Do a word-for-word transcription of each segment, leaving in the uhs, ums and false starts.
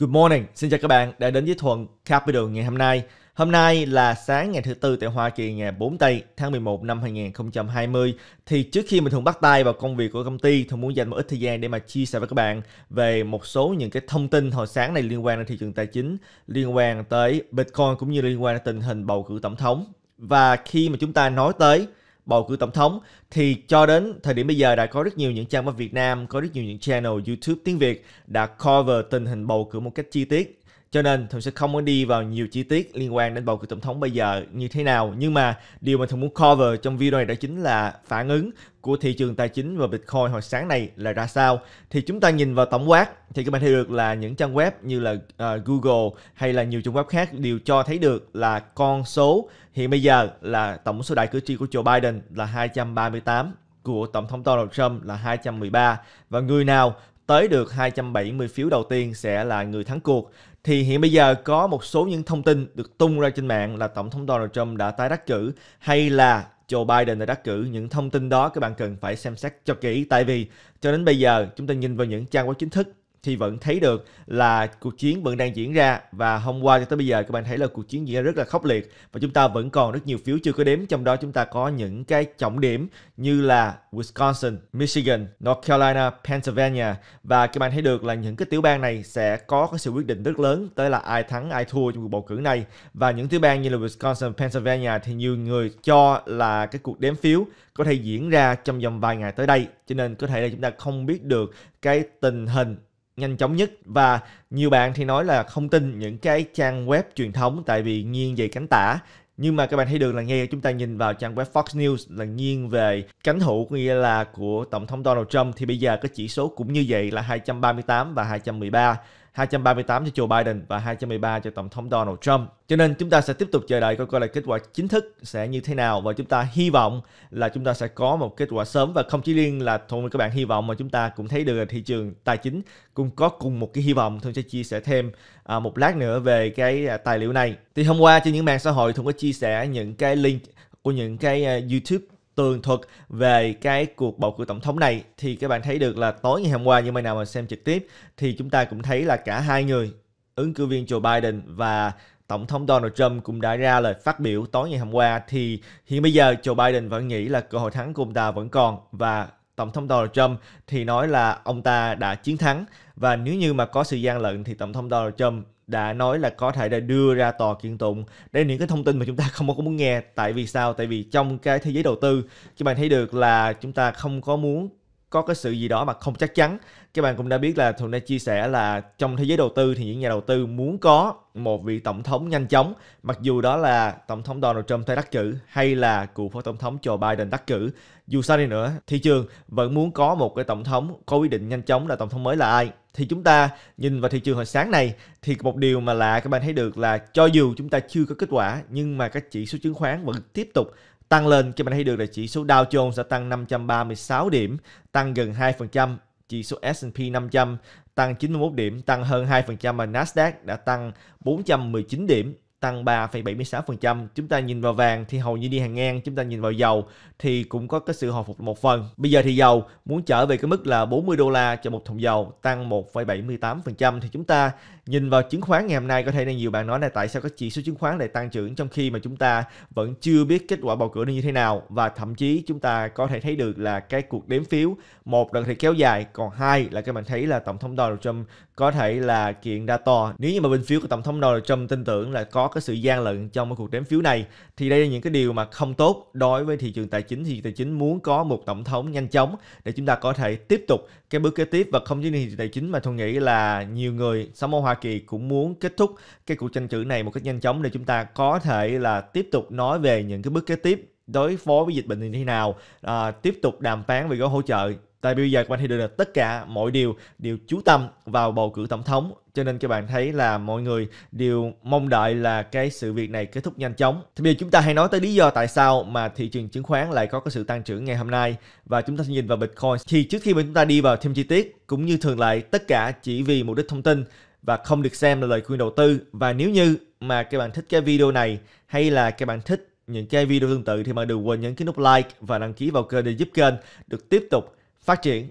Good morning, xin chào các bạn đã đến với Thuận Capital ngày hôm nay. Hôm nay là sáng ngày thứ Tư tại Hoa Kỳ ngày bốn tây tháng mười một năm hai nghìn không trăm hai mươi. Thì trước khi mình thường bắt tay vào công việc của công ty, thường muốn dành một ít thời gian để mà chia sẻ với các bạn về một số những cái thông tin hồi sáng này liên quan đến thị trường tài chính, liên quan tới Bitcoin cũng như liên quan đến tình hình bầu cử tổng thống. Và khi mà chúng ta nói tới bầu cử tổng thống thì cho đến thời điểm bây giờ đã có rất nhiều những trang báo Việt Nam, có rất nhiều những channel YouTube tiếng Việt đã cover tình hình bầu cử một cách chi tiết. Cho nên thường sẽ không có đi vào nhiều chi tiết liên quan đến bầu cử tổng thống bây giờ như thế nào. Nhưng mà điều mà thường muốn cover trong video này đó chính là phản ứng của thị trường tài chính và Bitcoin hồi sáng này là ra sao. Thì chúng ta nhìn vào tổng quát thì các bạn thấy được là những trang web như là uh, Google hay là nhiều trang web khác đều cho thấy được là con số hiện bây giờ là tổng số đại cử tri của Joe Biden là hai trăm ba mươi tám, của Tổng thống Donald Trump là hai trăm mười ba, và người nào tới được hai trăm bảy mươi phiếu đầu tiên sẽ là người thắng cuộc. Thì hiện bây giờ có một số những thông tin được tung ra trên mạng là Tổng thống Donald Trump đã tái đắc cử hay là Joe Biden đã đắc cử. Những thông tin đó các bạn cần phải xem xét cho kỹ, tại vì cho đến bây giờ chúng ta nhìn vào những trang báo chính thức thì vẫn thấy được là cuộc chiến vẫn đang diễn ra, và hôm qua cho tới bây giờ các bạn thấy là cuộc chiến diễn ra rất là khốc liệt và chúng ta vẫn còn rất nhiều phiếu chưa có đếm, trong đó chúng ta có những cái trọng điểm như là Wisconsin, Michigan, North Carolina, Pennsylvania, và các bạn thấy được là những cái tiểu bang này sẽ có cái sự quyết định rất lớn tới là ai thắng ai thua trong cuộc bầu cử này. Và những tiểu bang như là Wisconsin, Pennsylvania thì nhiều người cho là cái cuộc đếm phiếu có thể diễn ra trong vòng vài ngày tới đây, cho nên có thể là chúng ta không biết được cái tình hình nhanh chóng nhất. Và nhiều bạn thì nói là không tin những cái trang web truyền thống tại vì nghiêng về cánh tả, nhưng mà các bạn thấy được là nghe chúng ta nhìn vào trang web Fox News là nghiêng về cánh hữu, nghĩa là của Tổng thống Donald Trump, thì bây giờ cái chỉ số cũng như vậy là hai trăm ba mươi tám và hai trăm mười ba, hai trăm ba mươi tám cho Joe Biden và hai trăm mười ba cho Tổng thống Donald Trump. Cho nên chúng ta sẽ tiếp tục chờ đợi coi coi là kết quả chính thức sẽ như thế nào, và chúng ta hy vọng là chúng ta sẽ có một kết quả sớm. Và không chỉ riêng là thôi các bạn hy vọng mà chúng ta cũng thấy được là thị trường tài chính cũng có cùng một cái hy vọng. Tôi sẽ chia sẻ thêm một lát nữa về cái tài liệu này. Thì hôm qua trên những mạng xã hội tôi có chia sẻ những cái link của những cái YouTube tường thuật về cái cuộc bầu cử tổng thống này, thì các bạn thấy được là tối ngày hôm qua, như mấy nào mà xem trực tiếp thì chúng ta cũng thấy là cả hai người ứng cử viên Joe Biden và Tổng thống Donald Trump cũng đã ra lời phát biểu tối ngày hôm qua. Thì hiện bây giờ Joe Biden vẫn nghĩ là cơ hội thắng của ông ta vẫn còn, và Tổng thống Donald Trump thì nói là ông ta đã chiến thắng, và nếu như mà có sự gian lận thì Tổng thống Donald Trump đã nói là có thể đã đưa ra tòa kiện tụng. Đây là những cái thông tin mà chúng ta không có muốn nghe. Tại vì sao? Tại vì trong cái thế giới đầu tư, các bạn thấy được là chúng ta không có muốn có cái sự gì đó mà không chắc chắn. Các bạn cũng đã biết là Thuận đã chia sẻ là trong thế giới đầu tư thì những nhà đầu tư muốn có một vị tổng thống nhanh chóng, mặc dù đó là Tổng thống Donald Trump tái đắc cử hay là cựu phó tổng thống Joe Biden đắc cử. Dù sao đi nữa, thị trường vẫn muốn có một cái tổng thống có quyết định nhanh chóng là tổng thống mới là ai. Thì chúng ta nhìn vào thị trường hồi sáng này thì một điều mà lạ các bạn thấy được là cho dù chúng ta chưa có kết quả nhưng mà các chỉ số chứng khoán vẫn tiếp tục tăng lên. Các bạn thấy được là chỉ số Dow Jones đã tăng năm trăm ba mươi sáu điểm, tăng gần hai phần trăm. Chỉ số S and P năm trăm tăng chín mươi mốt điểm, tăng hơn hai phần trăm, và Nasdaq đã tăng bốn trăm mười chín điểm, tăng ba phẩy bảy mươi sáu phần trăm. Chúng ta nhìn vào vàng thì hầu như đi hàng ngang. Chúng ta nhìn vào dầu thì cũng có cái sự hồi phục một phần. Bây giờ thì dầu muốn trở về cái mức là bốn mươi đô la cho một thùng dầu, tăng một phẩy bảy mươi tám phần trăm. Thì chúng ta nhìn vào chứng khoán ngày hôm nay, có thể là nhiều bạn nói là tại sao các chỉ số chứng khoán lại tăng trưởng trong khi mà chúng ta vẫn chưa biết kết quả bầu cử như thế nào. Và thậm chí chúng ta có thể thấy được là cái cuộc đếm phiếu, một là thì kéo dài, còn hai là các bạn thấy là Tổng thống Donald Trump có thể là kiện ra tòa nếu như mà bên phiếu của Tổng thống Donald Trump tin tưởng là có cái sự gian lận trong cái cuộc đếm phiếu này. Thì đây là những cái điều mà không tốt đối với thị trường tài chính. Thị trường tài chính muốn có một tổng thống nhanh chóng để chúng ta có thể tiếp tục cái bước kế tiếp. Và không chỉ thị trường tài chính mà tôi nghĩ là nhiều người sống ở Hoa Kỳ cũng muốn kết thúc cái cuộc tranh cử này một cách nhanh chóng để chúng ta có thể là tiếp tục nói về những cái bước kế tiếp đối phó với dịch bệnh như thế nào, à, tiếp tục đàm phán về gói hỗ trợ. Tại bây giờ các bạn thấy được là tất cả mọi điều đều chú tâm vào bầu cử tổng thống, cho nên các bạn thấy là mọi người đều mong đợi là cái sự việc này kết thúc nhanh chóng. Thì bây giờ chúng ta hãy nói tới lý do tại sao mà thị trường chứng khoán lại có cái sự tăng trưởng ngày hôm nay, và chúng ta sẽ nhìn vào Bitcoin. Thì trước khi mà chúng ta đi vào thêm chi tiết, cũng như thường lệ, tất cả chỉ vì mục đích thông tin và không được xem là lời khuyên đầu tư. Và nếu như mà các bạn thích cái video này hay là các bạn thích những cái video tương tự thì mà đừng quên nhấn cái nút like và đăng ký vào kênh để giúp kênh được tiếp tục phát triển.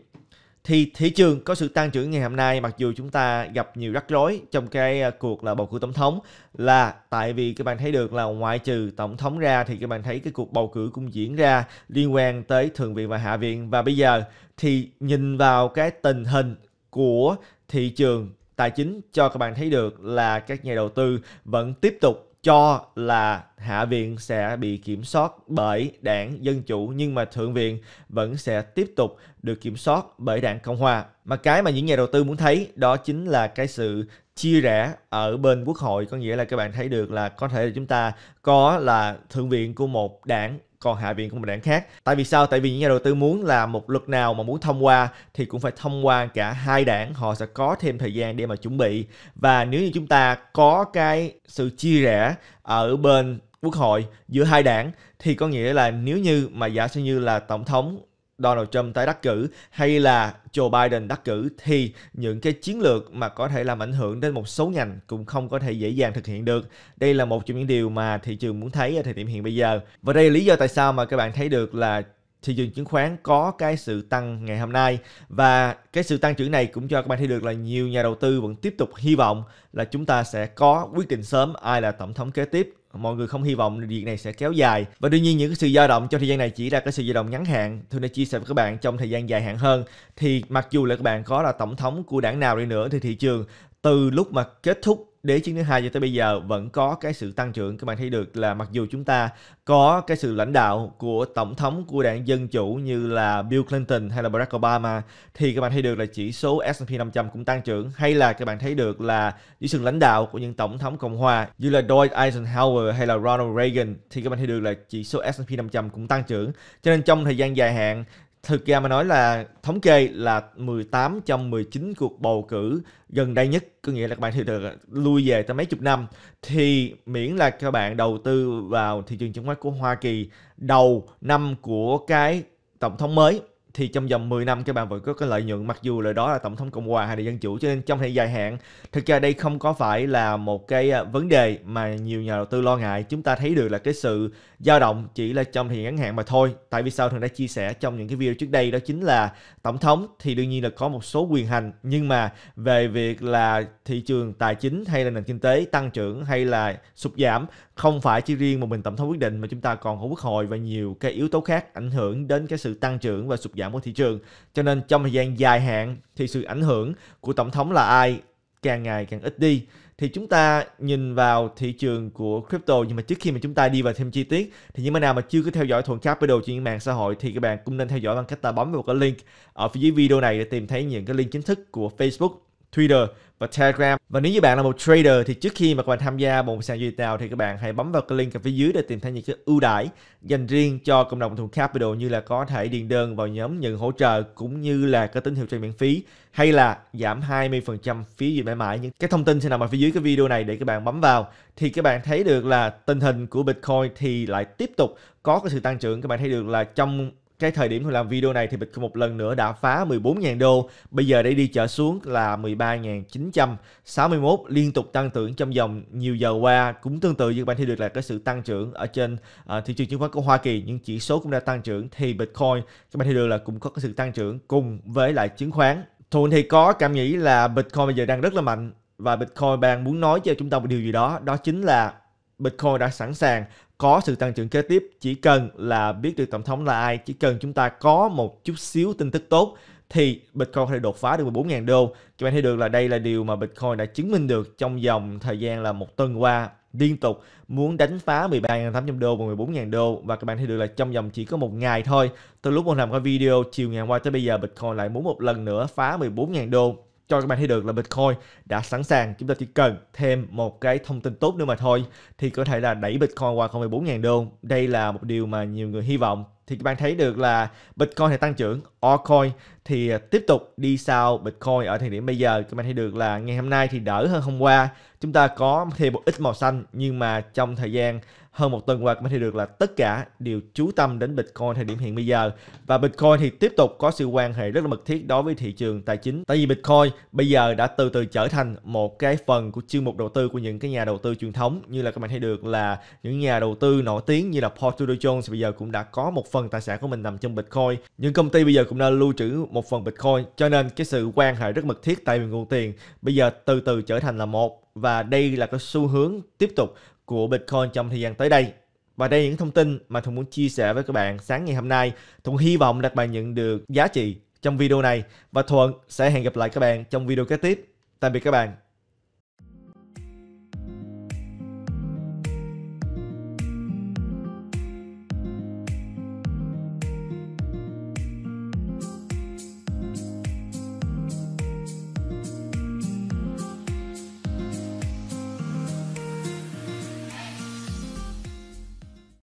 thì thị trường có sự tăng trưởng ngày hôm nay, mặc dù chúng ta gặp nhiều rắc rối trong cái cuộc là bầu cử tổng thống, là tại vì các bạn thấy được là ngoại trừ tổng thống ra thì các bạn thấy cái cuộc bầu cử cũng diễn ra liên quan tới thượng viện và hạ viện. Và bây giờ thì nhìn vào cái tình hình của thị trường tài chính cho các bạn thấy được là các nhà đầu tư vẫn tiếp tục cho là Hạ viện sẽ bị kiểm soát bởi đảng Dân Chủ, nhưng mà Thượng viện vẫn sẽ tiếp tục được kiểm soát bởi đảng Cộng Hòa. Mà cái mà những nhà đầu tư muốn thấy đó chính là cái sự chia rẽ ở bên Quốc hội, có nghĩa là các bạn thấy được là có thể là chúng ta có là Thượng viện của một đảng, còn Hạ viện của một đảng khác. Tại vì sao? Tại vì những nhà đầu tư muốn là một luật nào mà muốn thông qua thì cũng phải thông qua cả hai đảng, họ sẽ có thêm thời gian để mà chuẩn bị. Và nếu như chúng ta có cái sự chia rẽ ở bên Quốc hội giữa hai đảng thì có nghĩa là nếu như mà giả sử như là Tổng thống Donald Trump tái đắc cử hay là Joe Biden đắc cử thì những cái chiến lược mà có thể làm ảnh hưởng đến một số ngành cũng không có thể dễ dàng thực hiện được. Đây là một trong những điều mà thị trường muốn thấy ở thời điểm hiện bây giờ. Và đây là lý do tại sao mà các bạn thấy được là thị trường chứng khoán có cái sự tăng ngày hôm nay, và cái sự tăng trưởng này cũng cho các bạn thấy được là nhiều nhà đầu tư vẫn tiếp tục hy vọng là chúng ta sẽ có quyết định sớm ai là tổng thống kế tiếp. Mọi người không hy vọng việc này sẽ kéo dài, và đương nhiên những cái sự dao động trong thời gian này chỉ là cái sự dao động ngắn hạn. Tôi đã chia sẻ với các bạn trong thời gian dài hạn hơn thì mặc dù là các bạn có là tổng thống của đảng nào đi nữa thì thị trường từ lúc mà kết thúc đế chiến thứ hai cho tới bây giờ vẫn có cái sự tăng trưởng. Các bạn thấy được là mặc dù chúng ta có cái sự lãnh đạo của tổng thống của đảng Dân Chủ như là Bill Clinton hay là Barack Obama thì các bạn thấy được là chỉ số S and P năm trăm cũng tăng trưởng, hay là các bạn thấy được là dưới sự lãnh đạo của những tổng thống Cộng hòa như là Dwight Eisenhower hay là Ronald Reagan thì các bạn thấy được là chỉ số S and P năm trăm cũng tăng trưởng. Cho nên trong thời gian dài hạn, thực ra mà nói là thống kê là mười tám trong mười chín cuộc bầu cử gần đây nhất, có nghĩa là các bạn thấy được lui về tới mấy chục năm, thì miễn là các bạn đầu tư vào thị trường chứng khoán của Hoa Kỳ đầu năm của cái tổng thống mới thì trong vòng mười năm các bạn vẫn có cái lợi nhuận, mặc dù là đó là tổng thống Cộng hòa hay là Dân Chủ. Cho nên trong thời gian dài hạn, thực ra đây không có phải là một cái vấn đề mà nhiều nhà đầu tư lo ngại. Chúng ta thấy được là cái sự dao động chỉ là trong thời gian ngắn hạn mà thôi. Tại vì sao thường đã chia sẻ trong những cái video trước đây, đó chính là tổng thống thì đương nhiên là có một số quyền hành, nhưng mà về việc là thị trường tài chính hay là nền kinh tế tăng trưởng hay là sụt giảm không phải chỉ riêng một mình tổng thống quyết định, mà chúng ta còn có Quốc hội và nhiều cái yếu tố khác ảnh hưởng đến cái sự tăng trưởng và sụt giảm của thị trường. Cho nên trong thời gian dài hạn thì sự ảnh hưởng của tổng thống là ai càng ngày càng ít đi. Thì chúng ta nhìn vào thị trường của crypto, nhưng mà trước khi mà chúng ta đi vào thêm chi tiết thì những bạn nào mà chưa có theo dõi Thuận Capital trên những mạng xã hội thì các bạn cũng nên theo dõi bằng cách ta bấm vào cái link ở phía dưới video này để tìm thấy những cái link chính thức của Facebook, Twitter và Telegram. Và nếu như bạn là một trader thì trước khi mà các bạn tham gia một sàn giao dịch nào thì các bạn hãy bấm vào cái link ở phía dưới để tìm thấy những cái ưu đãi dành riêng cho cộng đồng Thuận Capital, như là có thể điền đơn vào nhóm nhận hỗ trợ cũng như là cái tín hiệu trade miễn phí hay là giảm hai mươi phần trăm phí gì mãi mãi. Những cái thông tin sẽ nằm ở phía dưới cái video này để các bạn bấm vào. Thì các bạn thấy được là tình hình của Bitcoin thì lại tiếp tục có cái sự tăng trưởng. Các bạn thấy được là trong cái thời điểm tôi làm video này thì Bitcoin một lần nữa đã phá mười bốn nghìn đô. Bây giờ để đi trở xuống là mười ba nghìn chín trăm sáu mươi mốt, liên tục tăng trưởng trong vòng nhiều giờ qua. Cũng tương tự như các bạn thấy được là cái sự tăng trưởng ở trên uh, thị trường chứng khoán của Hoa Kỳ, những chỉ số cũng đã tăng trưởng thì Bitcoin các bạn thấy được là cũng có cái sự tăng trưởng cùng với lại chứng khoán. Thuận thì có cảm nghĩ là Bitcoin bây giờ đang rất là mạnh, và Bitcoin đang muốn nói cho chúng ta một điều gì đó, đó chính là Bitcoin đã sẵn sàng có sự tăng trưởng kế tiếp. Chỉ cần là biết được tổng thống là ai, chỉ cần chúng ta có một chút xíu tin tức tốt thì Bitcoin có thể đột phá được mười bốn nghìn đô. Các bạn thấy được là đây là điều mà Bitcoin đã chứng minh được trong vòng thời gian là một tuần qua, liên tục muốn đánh phá mười ba nghìn tám trăm đô và mười bốn nghìn đô. Và các bạn thấy được là trong vòng chỉ có một ngày thôi, từ lúc mình làm cái video chiều ngày hôm qua tới bây giờ, Bitcoin lại muốn một lần nữa phá mười bốn nghìn đô. Cho các bạn thấy được là Bitcoin đã sẵn sàng, chúng ta chỉ cần thêm một cái thông tin tốt nữa mà thôi thì có thể là đẩy Bitcoin qua mười bốn nghìn đô. Đây là một điều mà nhiều người hy vọng. Thì các bạn thấy được là Bitcoin thì tăng trưởng, altcoin thì tiếp tục đi sau Bitcoin ở thời điểm bây giờ. Các bạn thấy được là ngày hôm nay thì đỡ hơn hôm qua, chúng ta có thêm một ít màu xanh, nhưng mà trong thời gian hơn một tuần qua các bạn thấy được là tất cả đều chú tâm đến Bitcoin thời điểm hiện bây giờ. Và Bitcoin thì tiếp tục có sự quan hệ rất là mật thiết đối với thị trường tài chính, tại vì Bitcoin bây giờ đã từ từ trở thành một cái phần của chương mục đầu tư của những cái nhà đầu tư truyền thống, như là các bạn thấy được là những nhà đầu tư nổi tiếng như là Paul Tudor Jones bây giờ cũng đã có một phần phần tài sản của mình nằm trong Bitcoin. Những công ty bây giờ cũng đã lưu trữ một phần Bitcoin, cho nên cái sự quan hệ rất mật thiết tại nguồn tiền bây giờ từ từ trở thành là một, và đây là cái xu hướng tiếp tục của Bitcoin trong thời gian tới đây. Và đây là những thông tin mà Thuận muốn chia sẻ với các bạn sáng ngày hôm nay. Thuận hy vọng là các bạn nhận được giá trị trong video này, và Thuận sẽ hẹn gặp lại các bạn trong video kế tiếp. Tạm biệt các bạn.